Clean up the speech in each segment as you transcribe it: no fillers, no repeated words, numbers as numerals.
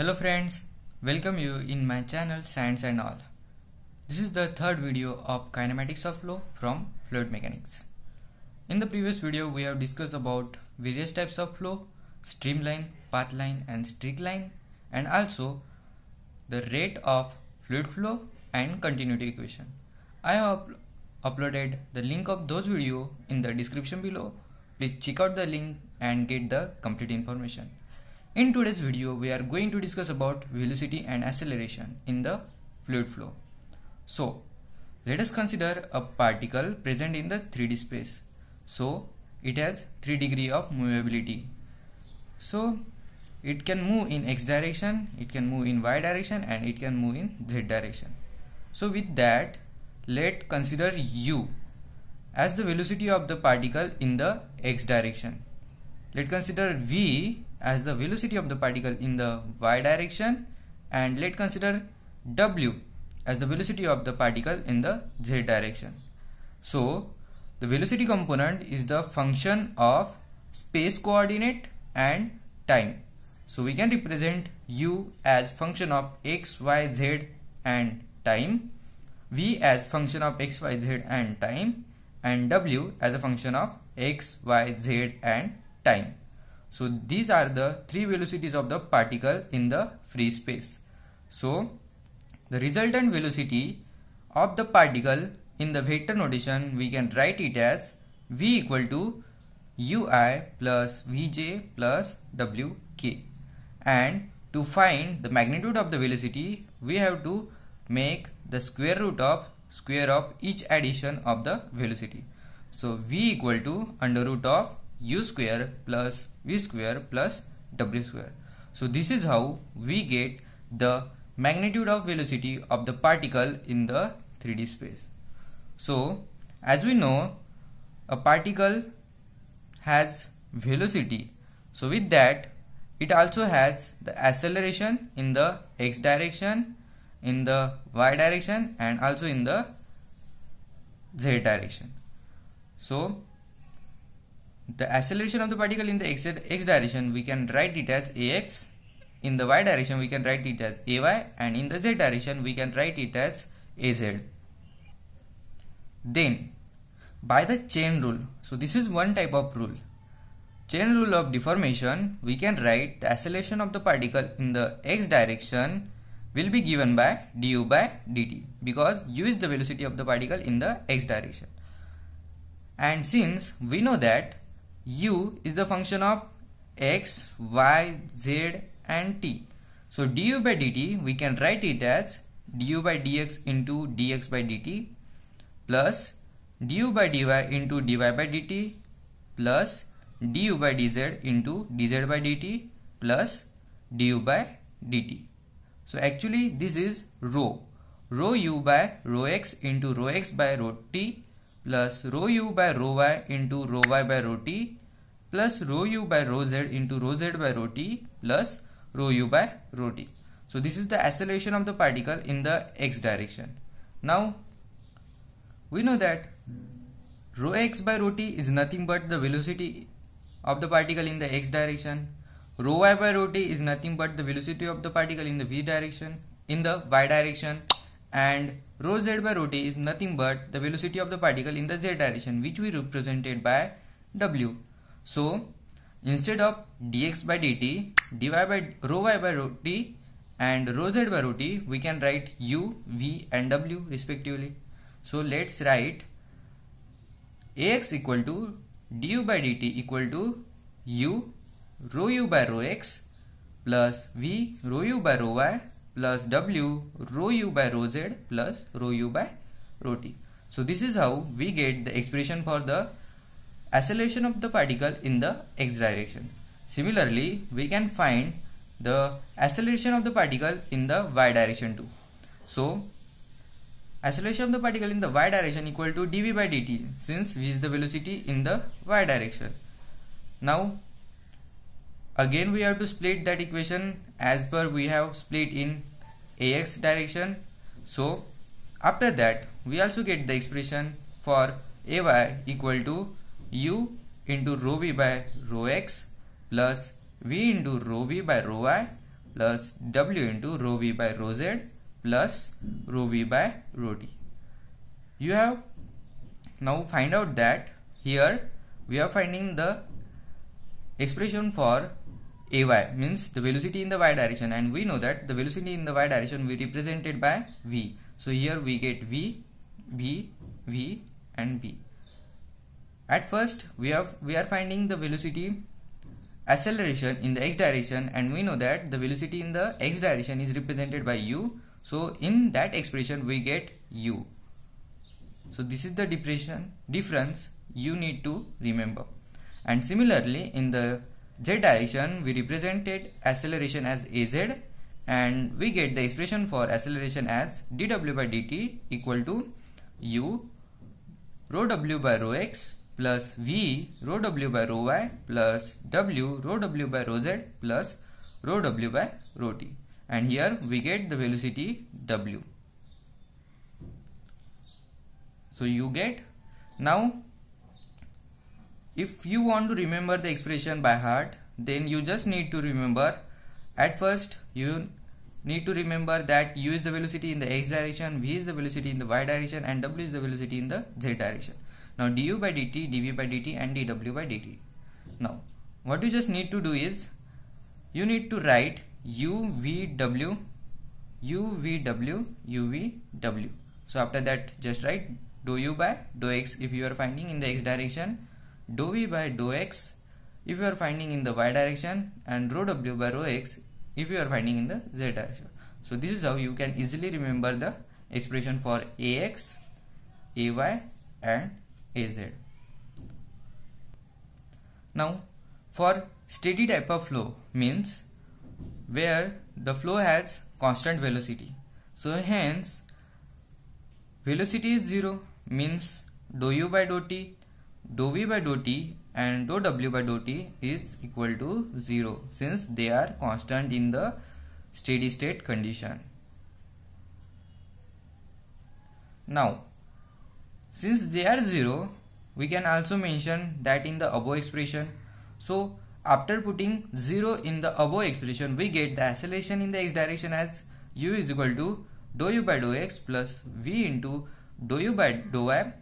Hello friends, welcome you in my channel Science and All. This is the third video of kinematics of flow from fluid mechanics. In the previous video we have discussed about various types of flow, streamline, path line and streak line, and also the rate of fluid flow and continuity equation. I have uploaded the link of those videos in the description below. Please check out the link and get the complete information. In today's video, we are going to discuss about velocity and acceleration in the fluid flow. So, let us consider a particle present in the 3D space. So, it has 3 degrees of movability. So, it can move in X direction, it can move in Y direction and it can move in Z direction. So, with that, let's consider U as the velocity of the particle in the X direction. Let's consider V as the velocity of the particle in the Y direction, and let's consider W as the velocity of the particle in the Z direction. So the velocity component is the function of space coordinate and time. So we can represent U as function of X, Y, Z and time, V as function of X, Y, Z and time, and W as a function of X, Y, Z and time. So these are the three velocities of the particle in the free space. So the resultant velocity of the particle in the vector notation, we can write it as V equal to Ui plus Vj plus Wk. And to find the magnitude of the velocity, we have to make the square root of each addition of the velocity. So V equal to under root of U square plus V square plus W square. So this is how we get the magnitude of velocity of the particle in the 3D space. So as we know, a particle has velocity. So with that, it also has the acceleration in the X direction, in the Y direction and also in the Z direction. So the acceleration of the particle in the X direction, we can write it as Ax, in the Y direction we can write it as Ay, and in the Z direction we can write it as Az. Then by the chain rule, so this is one type of rule, chain rule of deformation, we can write the acceleration of the particle in the X direction will be given by du by dt, because u is the velocity of the particle in the X direction. And since we know that u is the function of X, Y, Z and t, so du by dt we can write it as du by dx into dx by dt plus du by dy into dy by dt plus du by dz into dz by dt plus du by dt. So actually this is rho u by rho x into rho x by rho t plus rho u by rho y into rho y by rho t plus rho u by rho z into rho z by rho t plus rho u by rho t. So this is the acceleration of the particle in the X direction. Now we know that rho x by rho t is nothing but the velocity of the particle in the X direction. Rho y by rho t is nothing but the velocity of the particle in the V direction, in the Y direction, and rho z by rho t is nothing but the velocity of the particle in the Z direction, which we represented by W. So instead of dx by dt, dy by rho y by rho t and rho z by rho t, we can write u, v and w respectively. So let's write Ax equal to du by dt equal to u rho u by rho x plus v rho u by rho y plus w rho u by rho z plus rho u by rho t. So this is how we get the expression for the acceleration of the particle in the X direction. Similarly, we can find the acceleration of the particle in the Y direction too. So acceleration of the particle in the Y direction equal to dv by dt, since v is the velocity in the Y direction. Now again we have to split that equation as per we have split in Ax direction. So after that we also get the expression for Ay equal to u into rho v by rho x plus v into rho v by rho y plus W into rho v by rho z plus rho v by rho t. You have now find out that here we are finding the expression for ay, means the velocity in the y direction, and we know that the velocity in the y direction we represented by v. So here we get v, b, v and b. At first we are finding the velocity acceleration in the x direction, and we know that the velocity in the x direction is represented by u. So in that expression we get u. So this is the difference you need to remember. And similarly in the z direction we represented acceleration as az, and we get the expression for acceleration as dw by dt equal to u rho w by rho x plus v rho w by rho y plus w by rho z plus rho w by rho t, and here we get the velocity w. So you get, now if you want to remember the expression by heart, then you just need to remember, at first you need to remember that u is the velocity in the x direction, v is the velocity in the y direction, and w is the velocity in the z direction. Now du by dt, dv by dt and dw by dt. Now what you just need to do is, you need to write u v w. So after that just write dou u by dou x if you are finding in the x direction, dou v by dou x if you are finding in the y direction, and rho w by rho x if you are finding in the z direction. So this is how you can easily remember the expression for ax, ay and az. Now for steady type of flow, means where the flow has constant velocity, so hence velocity is 0, means dou u by dou t, dou v by dou t and dou w by dou t is equal to 0, since they are constant in the steady state condition. Now since they are 0, we can also mention that in the above expression. So after putting 0 in the above expression, we get the acceleration in the x direction as u is equal to dou u by dou x plus v into dou u by dou y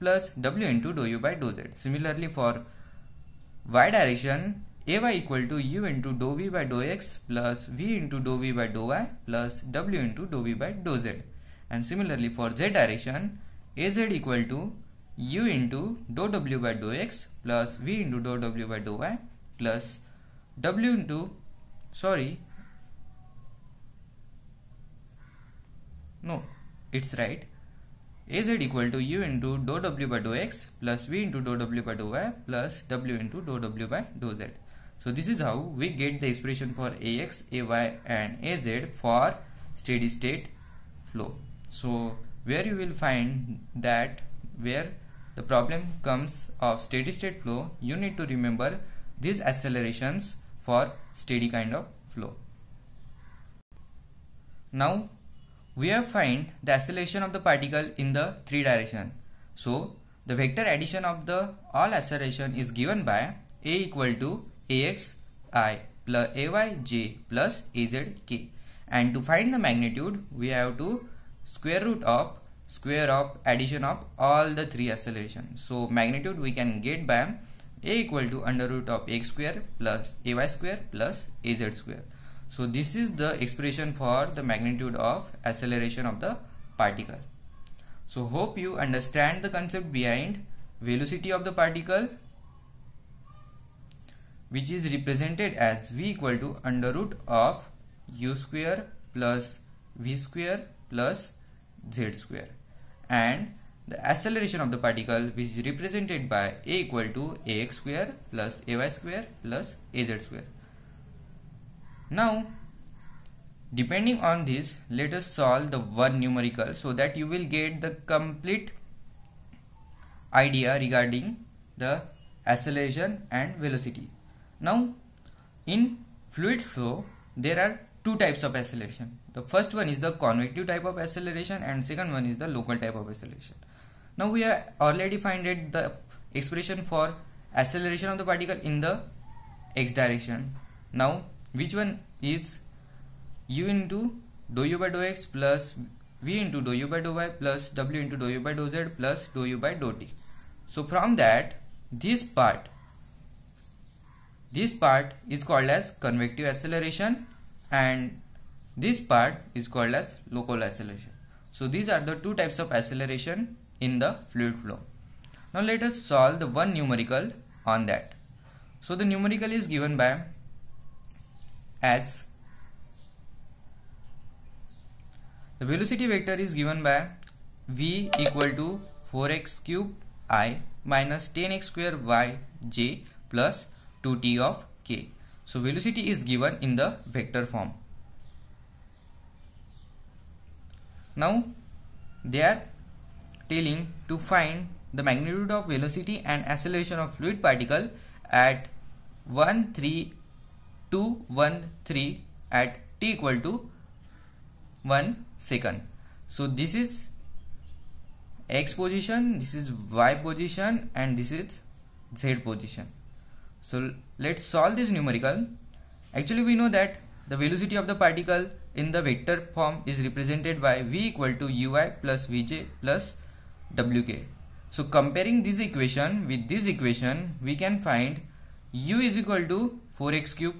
plus w into dou u by dou z. Similarly for y direction, ay equal to u into dou v by dou x plus v into dou v by dou y plus w into dou v by dou z. And similarly for z direction, az equal to u into dou w by dou x plus v into dou w by dou y plus w into, az equal to u into dou w by dou x plus v into dou w by dou y plus w into dou w by dou z. So this is how we get the expression for ax, ay and az for steady state flow. So where you will find that where the problem comes of steady state flow, you need to remember these accelerations for steady kind of flow. Now we have found the acceleration of the particle in the three direction. So the vector addition of the all acceleration is given by a equal to axi plus ayj plus azk. And to find the magnitude, we have to square of addition of all the three accelerations. So magnitude we can get by a equal to under root of x square plus ay square plus az square. So this is the expression for the magnitude of acceleration of the particle. So hope you understand the concept behind velocity of the particle, which is represented as v equal to under root of u square plus v square plus z square, and the acceleration of the particle, which is represented by a equal to ax square plus ay square plus az square. Now depending on this, let us solve the one numerical so that you will get the complete idea regarding the acceleration and velocity. Now in fluid flow there are two types of acceleration. The first one is the convective type of acceleration and second one is the local type of acceleration. Now we have already found the expression for acceleration of the particle in the x direction. Now which one is u into dou u by dou x plus v into dou u by dou y plus w into dou u by dou z plus dou u by dou t. So from that, this part is called as convective acceleration and this part is called as local acceleration. So these are the two types of acceleration in the fluid flow. Now let us solve the one numerical on that. So the numerical is given by as the velocity vector is given by v equal to 4x cube I minus 10x square y j plus 2t of k. So velocity is given in the vector form. Now they are telling to find the magnitude of velocity and acceleration of fluid particle at 1,3,2,1,3 at t equal to 1 second. So this is x position, this is y position and this is z position. So let's solve this numerical. Actually we know that the velocity of the particle in the vector form is represented by v equal to ui plus vj plus wk. So comparing this equation with this equation, we can find u is equal to 4x cube,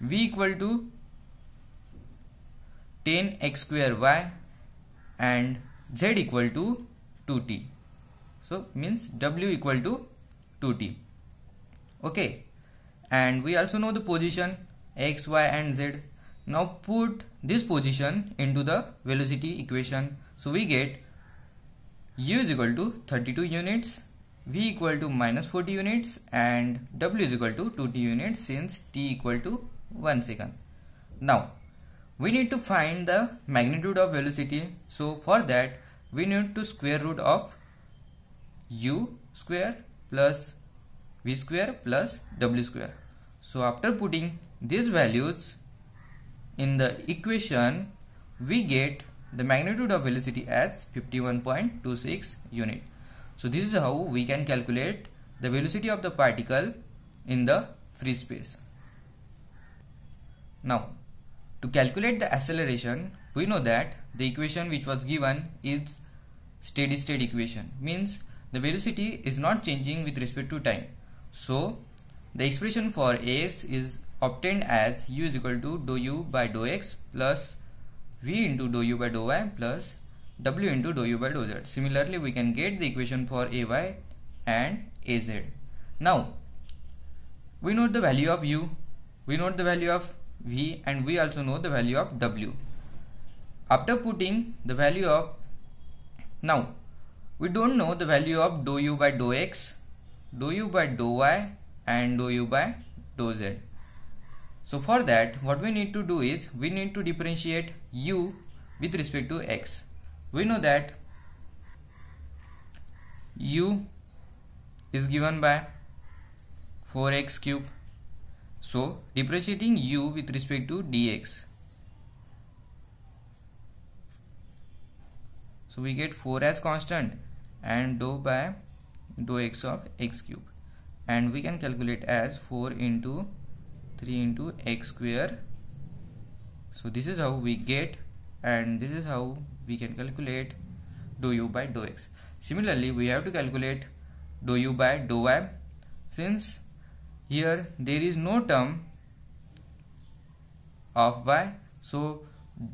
v equal to 10x square y and z equal to 2t. So means w equal to 2t. Okay, and we also know the position x, y and z. Now put this position into the velocity equation. So we get u is equal to 32 units, v equal to minus 40 units and w is equal to 2t units since t equal to 1 second. Now we need to find the magnitude of velocity. So for that we need to square root of u square plus v square plus w square. So after putting these values in the equation, we get the magnitude of velocity as 51.26 unit. So this is how we can calculate the velocity of the particle in the free space. Now to calculate the acceleration, we know that the equation which was given is steady state equation, means the velocity is not changing with respect to time. So the expression for Ax is obtained as u is equal to dou u by dou x plus v into dou u by dou y plus w into dou u by dou z. Similarly, we can get the equation for Ay and Az. Now we know the value of u, we know the value of v and we also know the value of w. After putting the value of, now we don't know the value of dou u by dou x, dou u by dou y and dou u by dou z. So for that what we need to do is we need to differentiate u with respect to x. We know that u is given by 4x cube. So differentiating u with respect to dx. So we get 4 as constant and dou by dou x of x cube. And we can calculate as 4 into 3 into x square. So this is how we get and this is how we can calculate dou u by dou x. Similarly, we have to calculate dou u by dou y. Since here there is no term of y, so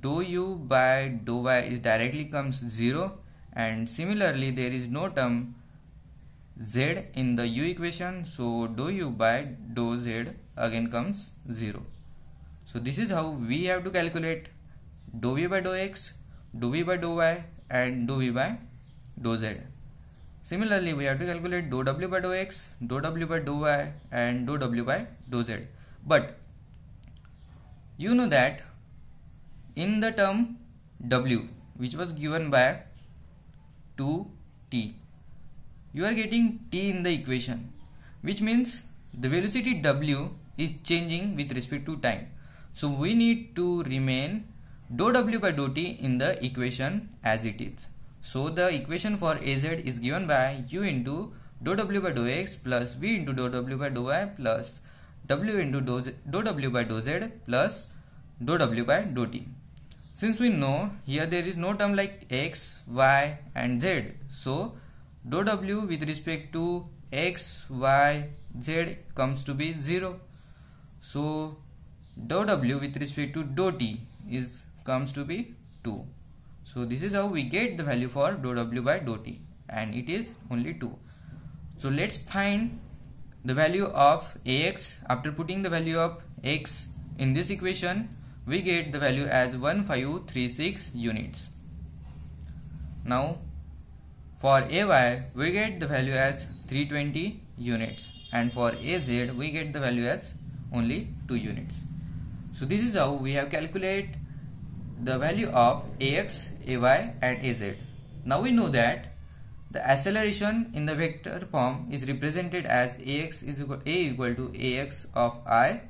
dou u by dou y is directly comes 0 and similarly there is no term z in the u equation, so dou u by dou z again comes 0. So this is how we have to calculate dou v by dou x, dou v by dou y and dou v by dou z. Similarly, we have to calculate dou w by dou x, dou w by dou y and dou w by dou z. But you know that in the term w which was given by 2t, you are getting t in the equation, which means the velocity w is changing with respect to time. So we need to remain dou w by dou t in the equation as it is. So the equation for Az is given by u into dou w by dou x plus v into dou w by dou y plus w into dou w by dou z plus dou w by dou t. Since we know here there is no term like x, y and z, so dou w with respect to x, y, z comes to be 0. So dou w with respect to dou t comes to be 2. So this is how we get the value for dou w by dou t, and it is only 2. So let's find the value of ax. After putting the value of x in this equation, we get the value as 1536 units. Now for ay we get the value as 320 units, and for az we get the value as only 2 units. So this is how we have calculated the value of ax, ay and az. Now we know that the acceleration in the vector form is represented as ax is equal, a equal to ax of I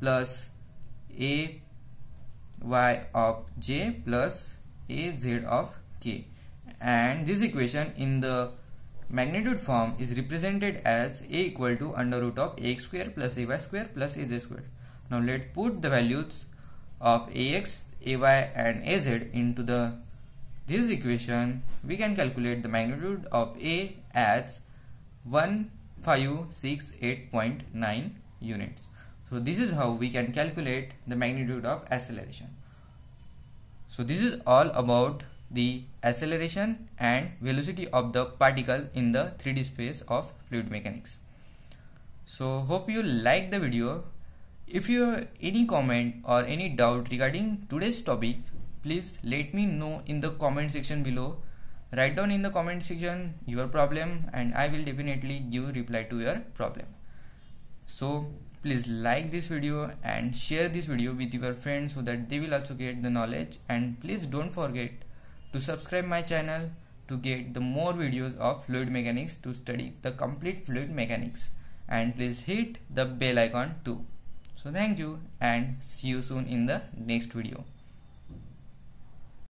plus a y of j plus a z of k, and this equation in the magnitude form is represented as a equal to under root of ax square plus ay square plus az square. Now let's put the values of ax, ay and az into this equation. We can calculate the magnitude of a as 1568.9 units. So this is how we can calculate the magnitude of acceleration. So this is all about the acceleration and velocity of the particle in the 3D space of fluid mechanics. So hope you like the video. If you have any comment or any doubt regarding today's topic, please let me know in the comment section below. Write down in the comment section your problem and I will definitely give reply to your problem. So please like this video and share this video with your friends so that they will also get the knowledge, and please don't forget to subscribe my channel to get the more videos of fluid mechanics, to study the complete fluid mechanics, and please hit the bell icon too. So thank you and see you soon in the next video.